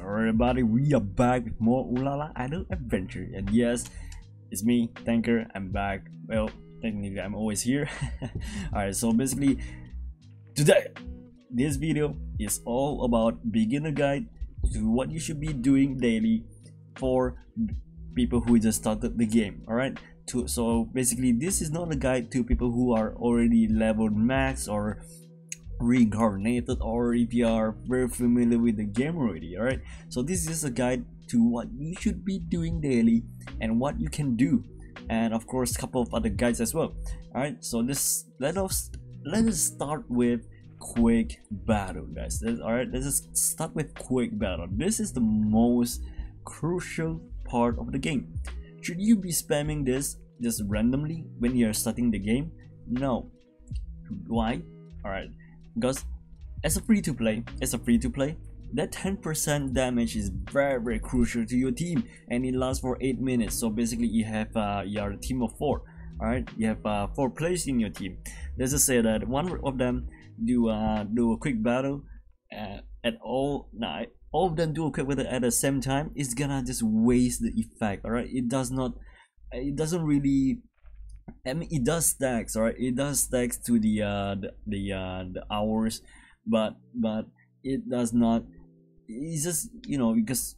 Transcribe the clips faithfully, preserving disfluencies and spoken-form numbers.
Hello everybody, we are back with more Ulala Idle Adventure, and yes, it's me, Tanker. I'm back. Well, technically I'm always here. Alright, so basically today this video is all about beginner guide to what you should be doing daily for people who just started the game. Alright, so basically this is not a guide to people who are already leveled max or reincarnated, or if you are very familiar with the game already. All right, so this is a guide to what you should be doing daily and what you can do, and of course a couple of other guides as well. All right, so this let us let us start with quick battle, guys. All right, let's just start with quick battle. This is the most crucial part of the game. Should you be spamming this just randomly when you're starting the game? No. Why? All right, because as a free-to-play, as a free-to-play, that ten percent damage is very, very crucial to your team, and it lasts for eight minutes. So basically, you have uh, your team of four. All right, you have uh, four players in your team. Let's just say that one of them do uh, do a quick battle uh, at all night. All of them do a quick battle at the same time. It's gonna just waste the effect. All right, it does not, it doesn't really. I mean, it does stacks, alright. It does stacks to the uh, the the, uh, the hours, but but it does not. It's just, you know, because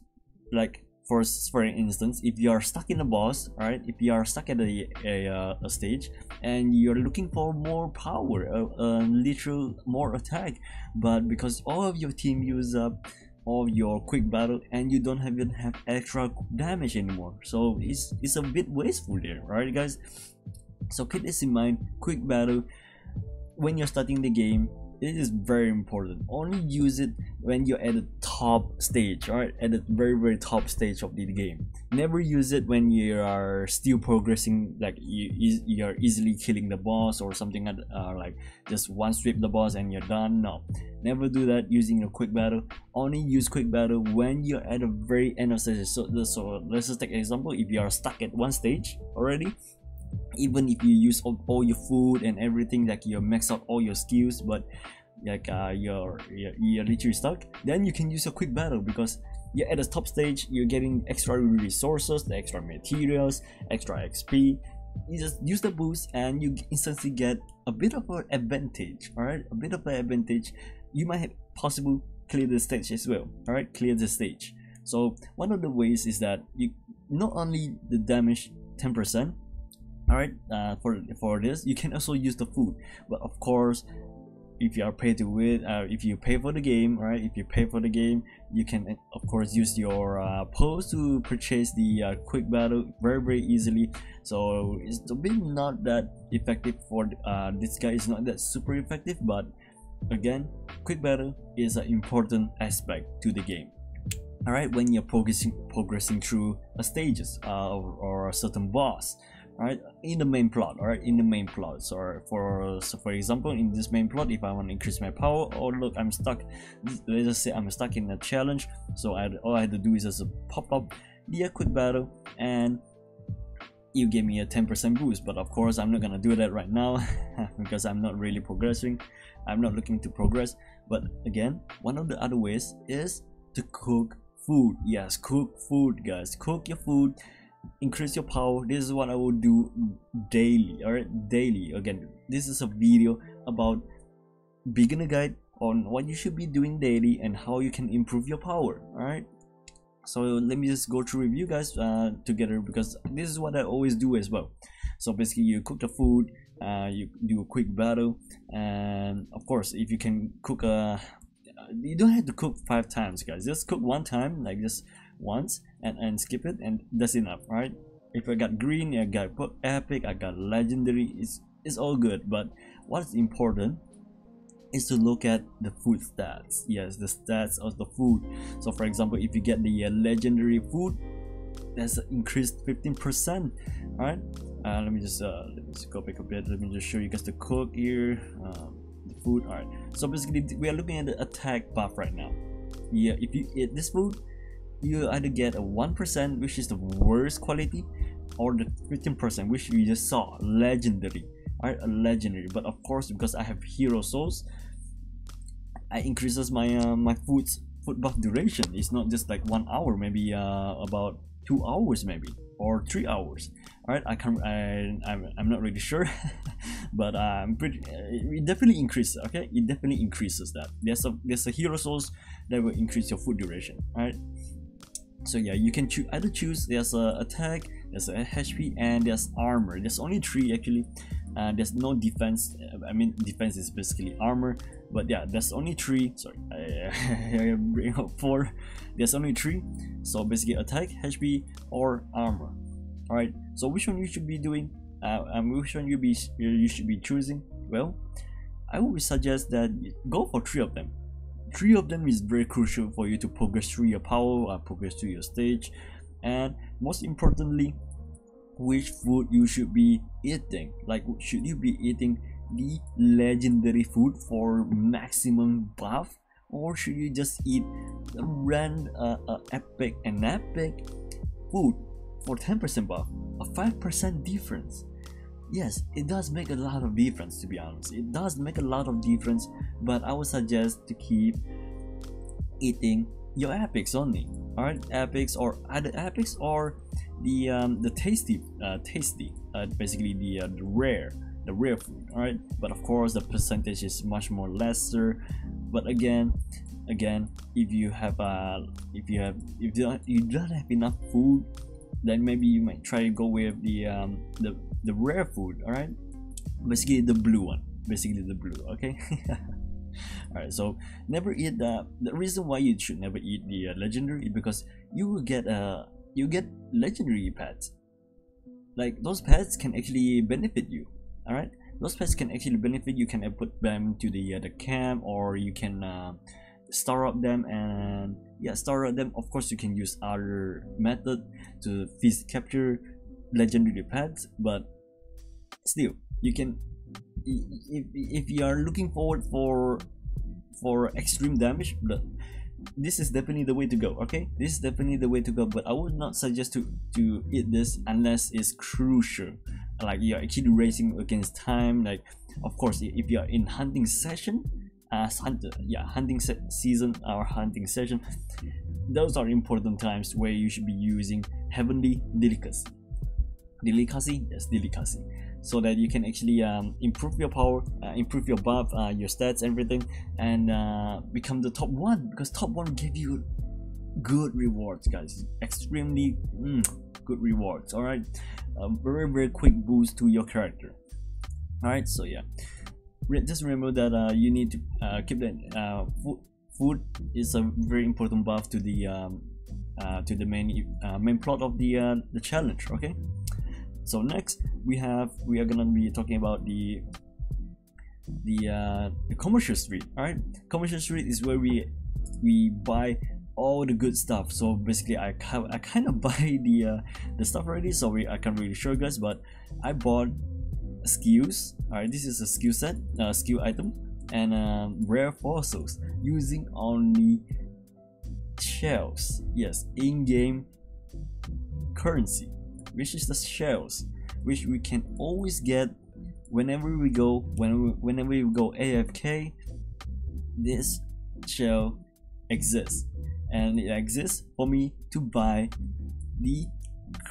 like for for instance, if you are stuck in a boss, alright, if you are stuck at a a, uh, a stage and you're looking for more power, a, a literal more attack, but because all of your team use up all your quick battle and you don't even have extra damage anymore, so it's it's a bit wasteful there, right, guys? So keep this in mind. Quick battle when you're starting the game, it is very important. Only use it when you're at the top stage, alright, at the very very top stage of the game. Never use it when you are still progressing, like you you are easily killing the boss or something, uh, like just one sweep the boss and you're done. No, never do that using a quick battle. Only use quick battle when you're at the very end of stages. So, so let's just take an example. If you are stuck at one stage already, even if you use all, all your food and everything, like you max out all your skills, but like uh, you're, you're, you're literally stuck, then you can use a quick battle because you're at the top stage, you're getting extra resources, the extra materials, extra X P. You just use the boost and you instantly get a bit of an advantage, alright, a bit of an advantage. You might have possibly clear the stage as well, alright, clear the stage. So one of the ways is that you not only the damage ten percent, alright, uh, for for this you can also use the food, but of course if you are paid to win, uh, if you pay for the game, right, if you pay for the game, you can of course use your uh, post to purchase the uh, quick battle very very easily. So it's really not that effective for uh, this guy. It's not that super effective, but again, quick battle is an important aspect to the game. Alright, when you're progressing progressing through a stages uh, or, or a certain boss. Alright, in the main plot, alright, in the main plot. So for so for example, in this main plot, if I want to increase my power, oh look, I'm stuck. Let's just say I'm stuck in a challenge. So I, all I had to do is just pop up the quick battle, and you gave me a ten percent boost. But of course, I'm not gonna do that right now because I'm not really progressing. I'm not looking to progress. But again, one of the other ways is to cook food. Yes, cook food, guys. Cook your food. Increase your power. This is what I will do daily, all right, daily. Again, this is a video about beginner guide on what you should be doing daily and how you can improve your power. All right, so let me just go through with you guys uh, together, because this is what I always do as well. So basically you cook the food, uh, you do a quick battle, and of course if you can cook a, you don't have to cook five times, guys. Just cook one time, like this once, and and skip it, and that's enough. All right, if I got green, I got epic, I got legendary, it's it's all good. But what's important is to look at the food stats. Yes, the stats of the food. So for example, if you get the uh, legendary food, that's increased fifteen percent. All right, uh, let me just uh let me just go back a bit. Let me just show you guys the cook here, um, the food. All right, so basically we are looking at the attack buff right now. Yeah, if you eat this food, you either get a one percent, which is the worst quality, or the fifteen percent, which we just saw, legendary. Alright, a legendary. But of course, because I have hero souls, I increases my uh, my foods food buff duration. It's not just like one hour, maybe uh, about two hours maybe, or three hours. All right, I can't, I, I'm, I'm not really sure, but I'm pretty, it definitely increases, okay? It definitely increases that. There's a, there's a hero source that will increase your food duration, all right? So yeah, you can choose, either choose, there's a attack, there's a H P, and there's armor. There's only three actually. Uh, there's no defense. I mean, defense is basically armor, but yeah, there's only three. Sorry, I, I bring up four. There's only three. So basically, attack, H P, or armor. All right. So which one you should be doing? Uh, and which one you be you should be choosing? Well, I would suggest that you go for three of them. Three of them is very crucial for you to progress through your power, uh, progress through your stage, and most importantly, which food you should be eating. Like, should you be eating the legendary food for maximum buff, or should you just eat a random uh, uh, epic and epic food for ten percent buff, a five percent difference? Yes, it does make a lot of difference, to be honest. It does make a lot of difference, but I would suggest to keep eating your epics only. Alright, epics or either epics or the um, the tasty, uh, tasty, uh, basically the, uh, the rare, the rare food. Alright, but of course the percentage is much more lesser. But again, again, if you have uh, if you have if you don't, you don't have enough food, then maybe you might try to go with the um, the the rare food. All right, basically the blue one, basically the blue. Okay. All right, so never eat the the reason why you should never eat the uh, legendary is because you will get uh you get legendary pets. Like, those pets can actually benefit you. All right, those pets can actually benefit you. Can put them to the uh, the camp, or you can uh, star up them, and yeah, star up them. Of course, you can use other method to feast capture legendary pets, but still, you can, if, if you are looking forward for for extreme damage, but this is definitely the way to go. Okay, this is definitely the way to go, but I would not suggest to to eat this unless it's crucial, like you're actually racing against time. Like, of course, if you are in hunting session, as hunter, yeah, hunting se season or hunting session, those are important times where you should be using heavenly delicacy. Delicacy, yes, delicacy, so that you can actually um, improve your power, uh, improve your buff, uh, your stats, everything, and uh, become the top one, because top one gave you good rewards, guys. Extremely mm, good rewards. All right, a very very quick boost to your character. All right, so yeah, Re just remember that uh, you need to uh, keep that uh, food. Food is a very important buff to the um, uh, to the main uh, main plot of the uh, the challenge. Okay. So next we have we are gonna be talking about the the uh, the commercial street. All right, commercial street is where we we buy all the good stuff. So basically, I I kind of buy the uh, the stuff already. So we, I can't really show you guys, but I bought skills. All right, this is a skill set, uh, skill item, and um, rare fossils using only shells. Yes, in-game currency, which is the shells, which we can always get whenever we go when we, whenever we go A F K. This shell exists, and it exists for me to buy the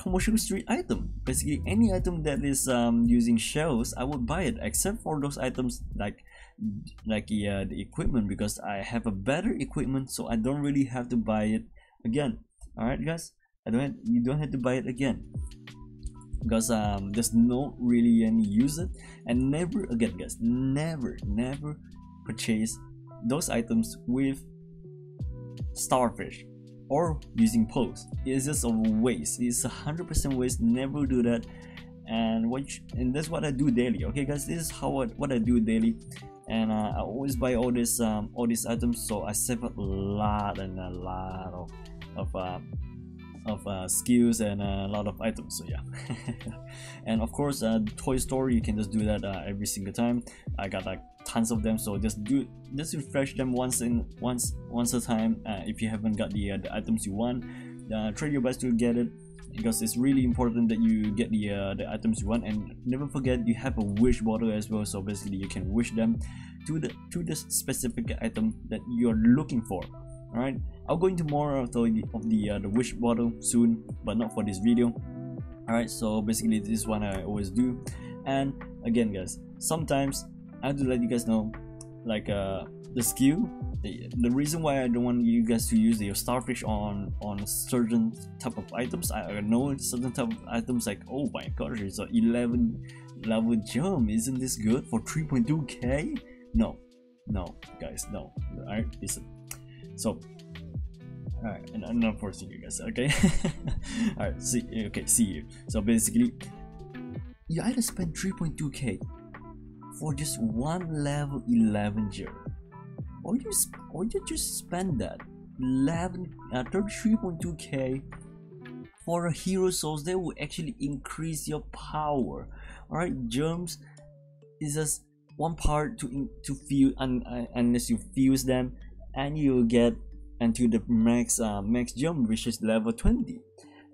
commercial street item. Basically, any item that is um, using shells, I would buy it, except for those items like like uh, the equipment, because I have a better equipment, so I don't really have to buy it again. All right, guys. I don't have, you don't have to buy it again, because um there's no really any use it, and never again, guys, never never purchase those items with starfish or using poles. It's just a waste. It's a hundred percent waste. Never do that. And what you, and that's what I do daily. Okay, guys, this is how I, what I do daily. And uh, I always buy all this um all these items, so I save up a lot and a lot of of um of uh, skills and a lot of items. So yeah. And of course, uh, toy store, you can just do that uh, every single time. I got like tons of them, so just do just refresh them once in once once a time. Uh, if you haven't got the, uh, the items you want, uh, try your best to get it, because it's really important that you get the uh, the items you want. And never forget, you have a wish bottle as well, so basically you can wish them to the to the specific item that you're looking for. All right, I'll go into more of the of the, uh, the wish bottle soon, but not for this video. All right, so basically this is what I always do. And again, guys, sometimes I have to let you guys know, like uh, the skill. The, the reason why I don't want you guys to use your starfish on on certain type of items. I know certain type of items, like, oh my gosh, it's an eleven level jump. Isn't this good for three point two K? No, no, guys, no. Alright, listen. So, alright, and I'm not forcing you guys. Okay. Alright, see. Okay, see you. So basically, you either spend three point two K for just one level eleven jump. Or you, or you just spend that eleven, uh, thirty-three point two K for a hero source that will actually increase your power. Alright, germs is just one part to to fuse, un, uh, unless you fuse them, and you'll get until the max uh, max germ, which is level twenty.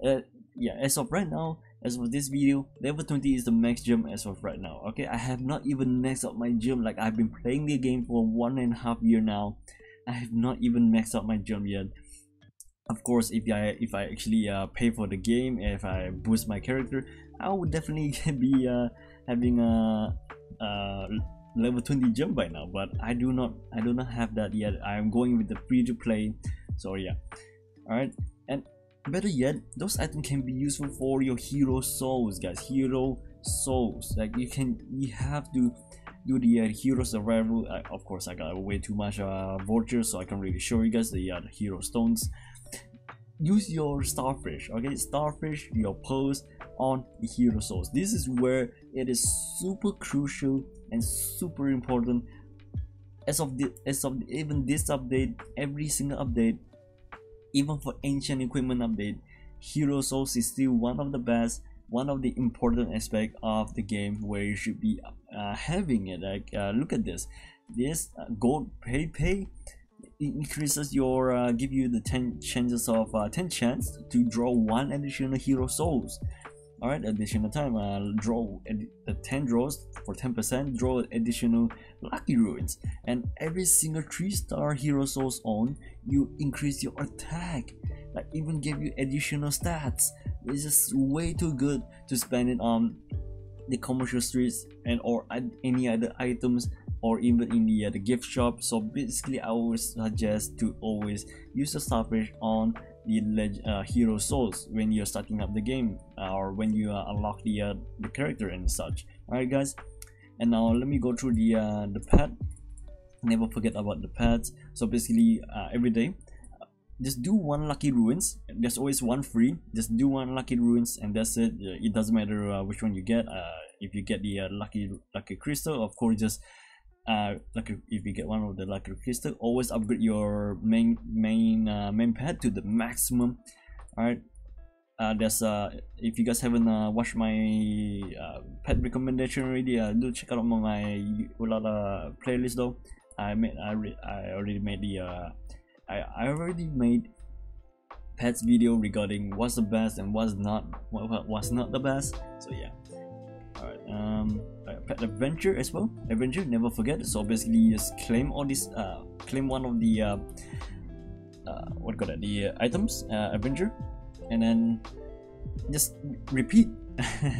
Uh, yeah, as of right now, as for this video, level twenty is the max gem as of right now. Okay, I have not even maxed out my gem. Like, I've been playing the game for one and a half year now. I have not even maxed out my gem yet. Of course, if I if I actually uh, pay for the game, if I boost my character, I would definitely be uh, having a uh, level twenty gem by now. But I do not I do not have that yet. I am going with the free to play. So yeah, all right. And better yet, those items can be useful for your hero souls, guys. Hero souls, like you can, you have to do the uh, hero survival. Uh, of course, I got way too much uh, vultures, so I can't really show you guys the, uh, the hero stones. Use your starfish, okay? Starfish your pearls on the hero souls. This is where it is super crucial and super important. As of the, as of the, even this update, every single update. Even for ancient equipment update, hero souls is still one of the best, one of the important aspect of the game where you should be uh, having it. Like, uh, look at this, this uh, gold pay pay increases your, uh, give you the ten chances of uh, ten chance to draw one additional hero souls. All right, additional time, uh, draw uh, ten draws for ten percent, draw additional lucky ruins, and every single three star hero souls on, you increase your attack, like even give you additional stats. It's just way too good to spend it on the commercial streets and or any other items, or even in the, uh, the gift shop. So basically, I would suggest to always use the starfish on the uh, hero souls when you're starting up the game, uh, or when you uh, unlock the uh, the character and such. All right, guys, and now let me go through the uh, the pet. Never forget about the pets. So basically, uh, every day, just do one lucky ruins. There's always one free. Just do one lucky ruins, and that's it. It doesn't matter uh, which one you get. Uh, if you get the uh, lucky lucky crystal, of course, just. Uh, like if you get one of the lucky crystal, always upgrade your main main uh, main pet to the maximum. All right, uh, there's uh if you guys haven't uh, watched my uh, pet recommendation already, uh, do check out my Ulala playlist though. I made I I already made the uh I I already made pets video regarding what's the best and what's not what what's not the best. So yeah. Alright, um, pet adventure as well. Adventure, never forget. So basically, you just claim all this. Uh, claim one of the uh, uh what got it? The uh, items. Uh, adventure, and then just repeat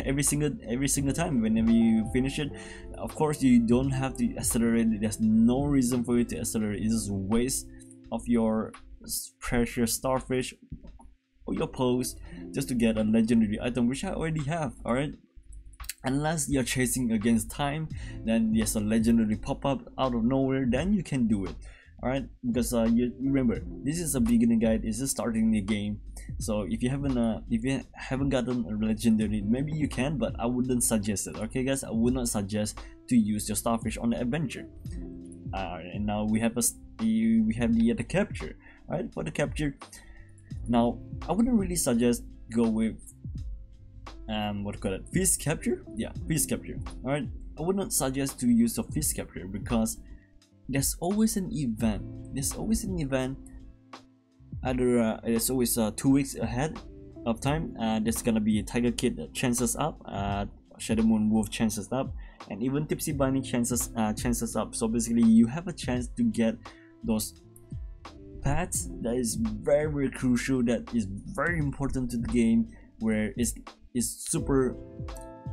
every single every single time. Whenever you finish it, of course, you don't have to accelerate. There's no reason for you to accelerate. It's just a waste of your precious starfish or your pearls just to get a legendary item, which I already have. All right. Unless you're chasing against time, then there's a legendary pop-up out of nowhere, then you can do it. Alright, because uh, you remember, this is a beginner guide, it's just starting the game. So if you haven't uh, if you haven't gotten a legendary, maybe you can, but I wouldn't suggest it. Okay guys, I would not suggest to use your starfish on the adventure. Alright, and now we have a we have the, the capture. Alright, for the capture, now I wouldn't really suggest go with um what call it feast capture. Yeah, feast capture. All right, I would not suggest to use the feast capture because there's always an event, there's always an event either uh, there's always uh, two weeks ahead of time. Uh there's gonna be Tiger Kid chances up, uh Shadow Moon Wolf chances up, and even Tipsy Bunny chances uh chances up. So basically, you have a chance to get those path that is very very crucial, that is very important to the game, where it's it's super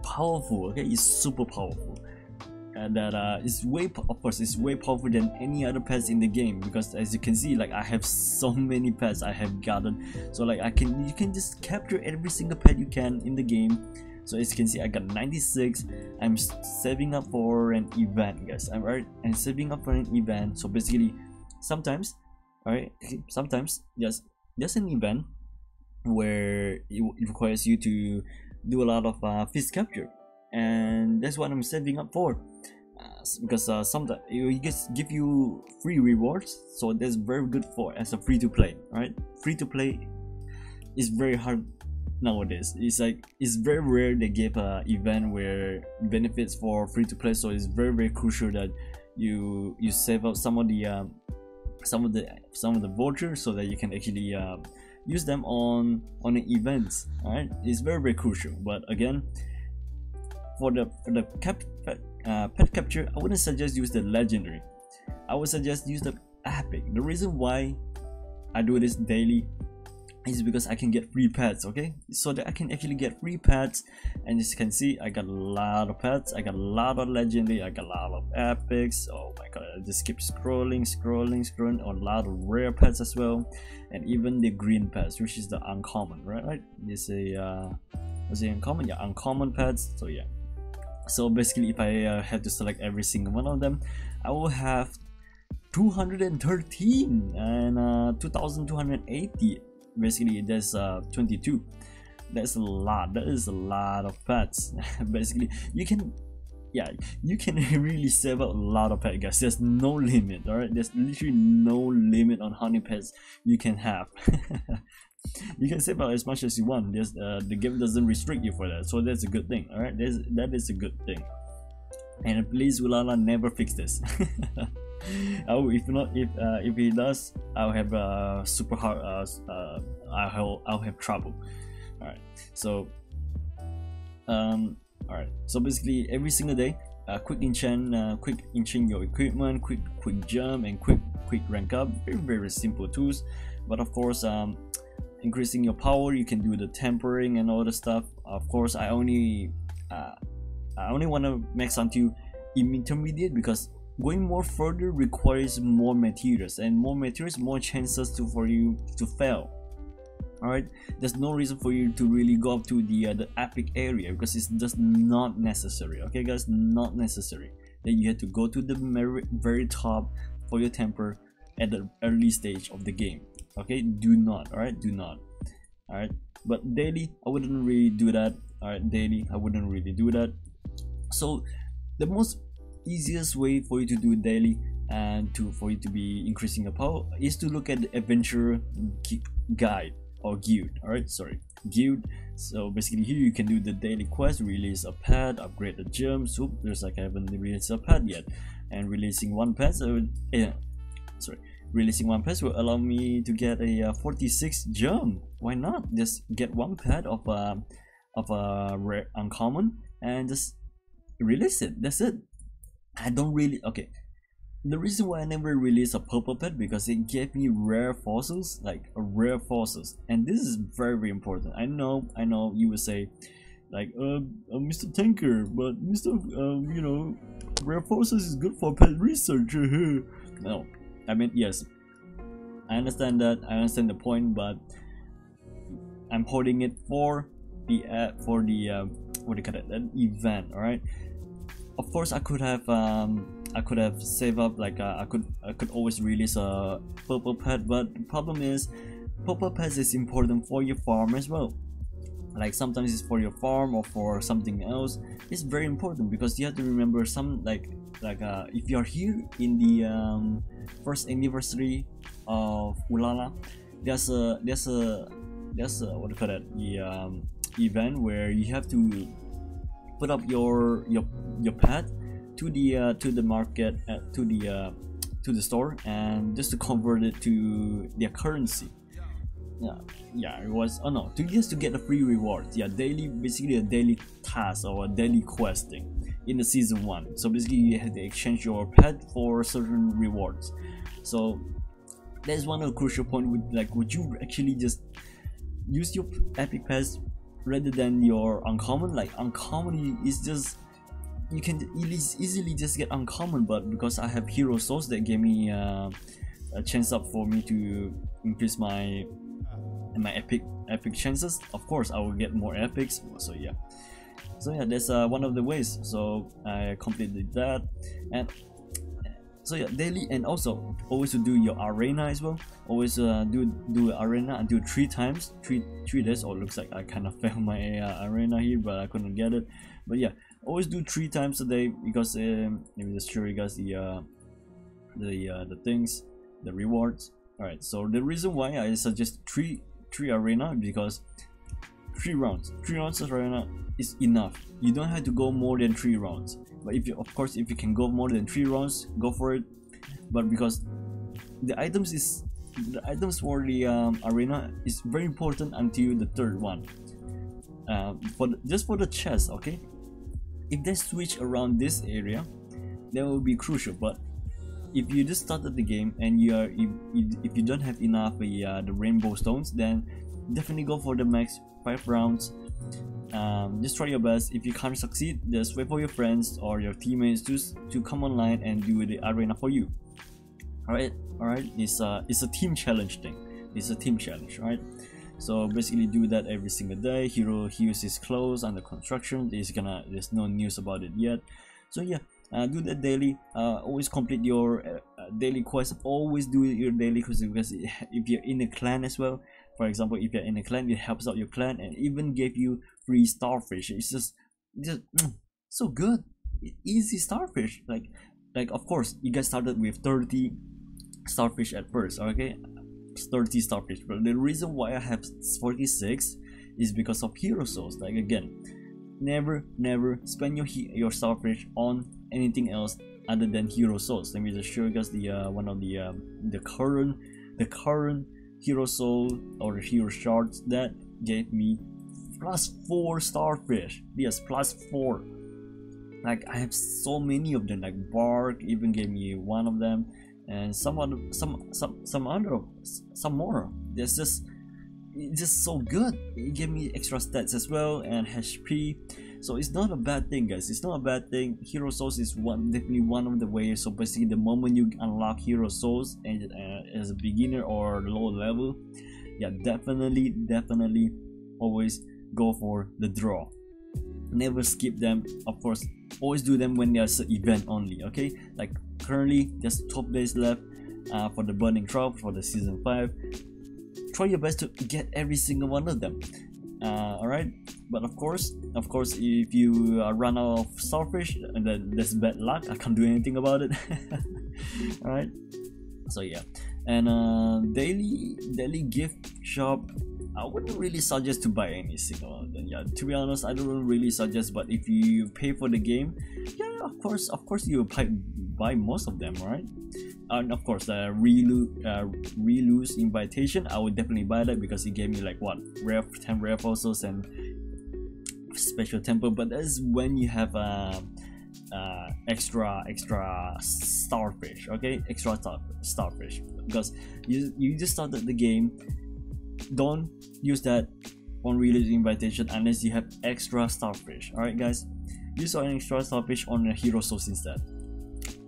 powerful. Okay, it's super powerful, and that uh it's way of course it's way powerful than any other pets in the game, because as you can see, like, I have so many pets I have gotten, so like I can you can just capture every single pet you can in the game. So as you can see, I got ninety-six. I'm saving up for an event, guys. I'm right and saving up for an event. So basically, sometimes, all right, sometimes yes, there's an event where it requires you to do a lot of uh, fish capture, and that's what I'm saving up for. Uh, because uh, sometimes it will just give you free rewards, so that's very good for as a free to play. All right, free to play is very hard nowadays. It's like it's very rare they give an event where benefits for free to play. So it's very very crucial that you you save up some of the uh, some of the some of the vouchers so that you can actually uh, use them on on the events. All right, it's very very crucial. But again, for the for the cap, uh, pet capture, I wouldn't suggest use the legendary. I would suggest use the epic. The reason why I do this daily is because I can get free pets. Okay, so that I can actually get free pets, and as you can see, I got a lot of pets. I got a lot of legendary. I got a lot of epics. Oh my god, I just keep scrolling scrolling scrolling on a lot of rare pets as well, and even the green pets, which is the uncommon, right? Right, this is a uh was it uncommon? Yeah, uncommon pets. So yeah, so basically, if I uh, had to select every single one of them, I will have two hundred thirteen and uh two thousand two hundred eighty. Basically, there's uh twenty-two. That's a lot. That is a lot of pets. Basically, you can yeah you can really save up a lot of pets, guys. There's no limit. All right, there's literally no limit on how many pets you can have. You can save up as much as you want. There's uh, the game doesn't restrict you for that, so that's a good thing. All right, there's, that is a good thing. And please, Ulala never fix this. Oh, if not, if uh, if he does, I'll have uh, super hard. Uh, uh, I'll I'll have trouble. All right. So, um, all right. So basically, every single day, uh, quick enchant, uh, quick enchant your equipment, quick quick jump, and quick quick rank up. Very very simple tools, but of course, um, increasing your power, you can do the tempering and all the stuff. Of course, I only uh, I only want to max onto intermediate, because going more further requires more materials, and more materials, more chances to for you to fail. All right, there's no reason for you to really go up to the uh, the epic area, because it's just not necessary. Okay, guys, not necessary. Then you have to go to the very top for your temper at the early stage of the game. Okay, do not. All right, do not. All right, but daily, I wouldn't really do that. All right, daily, I wouldn't really do that. So, the most easiest way for you to do daily and to for you to be increasing your power is to look at the adventure guide or guild. All right, sorry, guild. So basically, here you can do the daily quest, release a pet, upgrade a gem. So there's like I haven't released a pet yet, and releasing one pet, so yeah, sorry, releasing one pet will allow me to get a uh, forty-six gem. Why not just get one pet of uh, of a uh, rare uncommon and just release it? That's it. I don't really okay. The reason why I never released a purple pet, because it gave me rare fossils, like a rare fossils, and this is very very important. I know, I know you would say, like, uh, uh Mister Tanker, but Mister Um, you know, rare fossils is good for pet research. No, I mean yes, I understand that. I understand the point, but I'm holding it for the uh, for the uh, what do you call it? An event. All right. Of course, I could have um, I could have saved up, like uh, I could I could always release a purple pet, but the problem is purple pets is important for your farm as well. Like sometimes it's for your farm or for something else. It's very important, because you have to remember some like like uh, if you are here in the um, first anniversary of Ulala, there's a there's a there's a what do you call that, the um, event where you have to put up your your your pet to the uh, to the market, uh, to the uh, to the store, and just to convert it to their currency. Yeah, yeah, it was oh no, to just to get a free reward. Yeah, daily, basically a daily task or a daily quest thing in the season one. So basically, you have to exchange your pet for certain rewards. So there's one crucial point with like, would you actually just use your epic pass rather than your uncommon? Like uncommon is just, you can easily just get uncommon, but because I have hero source, that gave me uh, a chance up for me to increase my my epic epic chances. Of course I will get more epics, so yeah. So yeah, that's uh, one of the ways. So I completed that, and so yeah, daily, and also always to do your arena as well. Always uh, do do arena until three times, three three days. Oh, looks like I kind of failed my uh, arena here, but I couldn't get it. But yeah, always do three times a day, because um, let me just show you guys the uh, the uh, the things, the rewards. All right. So the reason why I suggest three three arena, because three rounds, three rounds of arena is enough. You don't have to go more than three rounds, but if you, of course, if you can go more than three rounds, go for it. But because the items is the items for the um, arena is very important until the third one. Uh, for the, just for the chest, okay. If they switch around this area, that will be crucial. But if you just started the game and you are if you, if you don't have enough the uh, the rainbow stones, then definitely go for the max five rounds. Um, just try your best. If you can't succeed, just wait for your friends or your teammates to to come online and do the arena for you. Alright, alright. It's a it's a team challenge thing. It's a team challenge, right? So basically, do that every single day. Hero heals his clothes under construction. There's gonna there's no news about it yet. So yeah, uh, do that daily. Uh, always complete your uh, daily quest. Always do your daily quest, because if you're in a clan as well. For example, if you're in a clan, it helps out your clan, and even gave you free starfish. It's just, just mm, so good, easy starfish. Like, like of course, you guys started with thirty starfish at first, okay, thirty starfish. But the reason why I have forty-six is because of hero souls. Like again, never, never spend your your starfish on anything else other than hero souls. Let me just show you guys the uh, one of the uh, the current, the current. hero soul or hero shards that gave me plus four starfish. Yes, plus four. Like I have so many of them. Like Bark even gave me one of them, and some other, some some some other, some more. That's just, it's just so good. It gave me extra stats as well and H P. So it's not a bad thing, guys. It's not a bad thing. Hero souls is one, definitely one of the ways. So basically, the moment you unlock hero souls and uh, as a beginner or low level, yeah, definitely, definitely, always go for the draw. Never skip them. Of course, always do them when there's an event only. Okay, like currently, there's twelve days left uh, for the Burning Trough for the season five. Try your best to get every single one of them. Uh, Alright, but of course, of course, if you uh, run out of starfish, then that's bad luck. I can't do anything about it. Alright, so yeah, and uh, daily daily gift shop, I wouldn't really suggest to buy any single one of them. Yeah, to be honest, I don't really suggest. But if you pay for the game, yeah, of course, of course, you buy buy most of them, right? And of course, the uh, relo uh, reloose invitation, I would definitely buy that, because it gave me like what, rare ten rare fossils and special temple. But that's when you have uh, uh, extra extra starfish, okay, extra starfish, because you you just started the game. Don't use that on release invitation unless you have extra starfish. All right, guys, use an extra starfish on a hero source instead.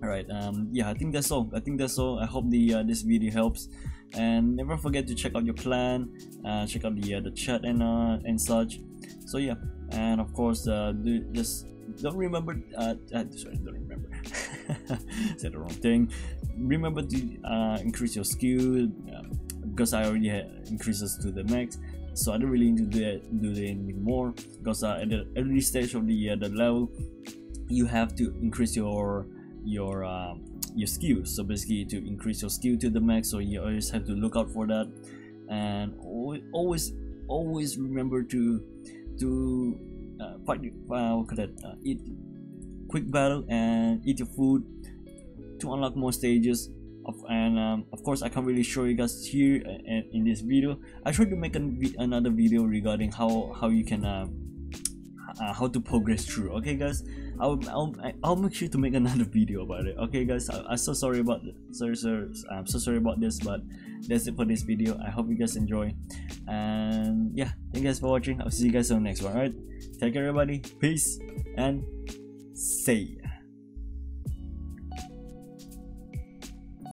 All right, um, yeah, I think that's all. I think that's all. I hope the uh, this video helps, and never forget to check out your clan, uh, check out the uh, the chat and uh, and such. So yeah, and of course, uh, do, just don't remember. Uh, uh, sorry, don't remember. Said the wrong thing. Remember to uh, increase your skill. Um, because I already had increases to the max, so I don't really need to do, that, do anything more, because uh, at the early stage of the, uh, the level, you have to increase your your uh, your skill. So basically, to increase your skill to the max, so you always have to look out for that, and always always remember to to uh, fight uh, what could that, uh, eat quick battle and eat your food to unlock more stages. Of, and um, of course, I can't really show you guys here uh, in this video. I tried to make an, another video regarding how how you can uh, uh, how to progress through. Okay, guys, I'll, I'll I'll make sure to make another video about it. Okay guys, I, I'm so sorry about sorry sir I'm so sorry about this, but that's it for this video. I hope you guys enjoy, and yeah, thank you guys for watching. I'll see you guys on the next one. All right, take care everybody, peace and see ya.